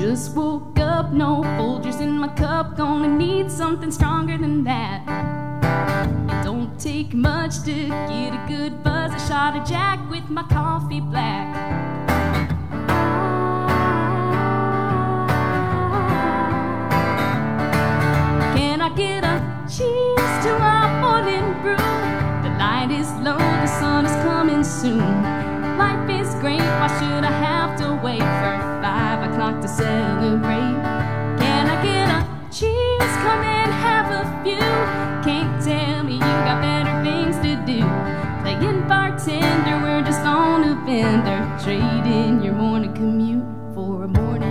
Just woke up, no Folgers in my cup, gonna need something stronger than that. It don't take much to get a good buzz, a shot of Jack with my coffee black. Get up, cheers to our morning brew. The light is low, the sun is coming soon. Life is great, why should I have to wait for 5 o'clock to celebrate? Can I get up, cheers, come and have a few. Can't tell me you got better things to do. Playing bartender, we're just on a bender, trading your morning commute for a morning brew.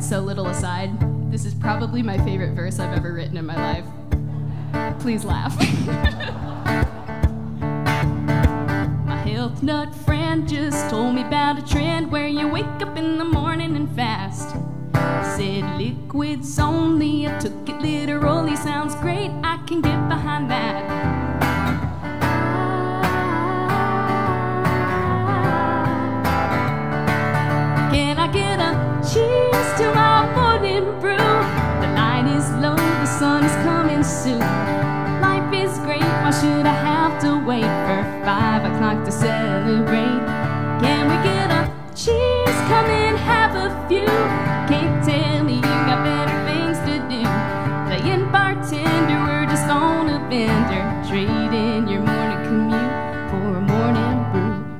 So, little aside, this is probably my favorite verse I've ever written in my life. Please laugh. My health nut friend just told me about a trend where you wake up in the morning and fast. Said liquids only, I took it literally, sounds great, I can get behind that. Cheers to our morning brew. The light is low, the sun is coming soon. Life is great, why should I have to wait for 5 o'clock to celebrate? Can we get up? Cheers, come and have a few. Can't tell me you got better things to do. Playing bartender, we're just on a bender, trading your morning commute for a morning brew.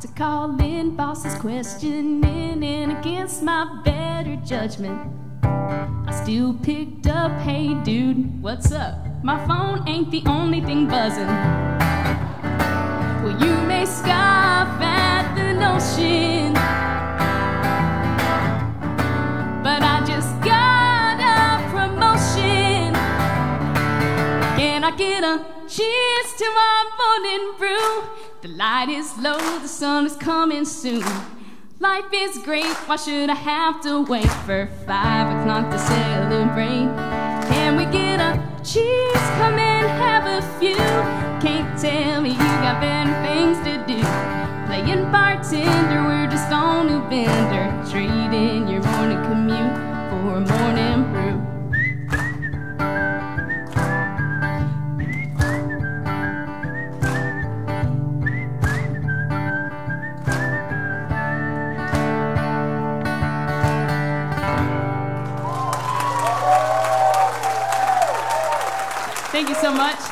To call in, bosses questioning and against my better judgment, I still picked up, hey dude, what's up? My phone ain't the only thing buzzing. Well, you may scoff at the notion, but I just got a promotion. Can I get a cheers to my morning brew? The light is low, the sun is coming soon. Life is great, why should I have to wait for 5 o'clock to celebrate? Can we get up? Cheers, come and have a few. Can't tell me you got better things to do. Playing bartender, we're just on a bender, trading your morning commute for a morning brew. Thank you so much.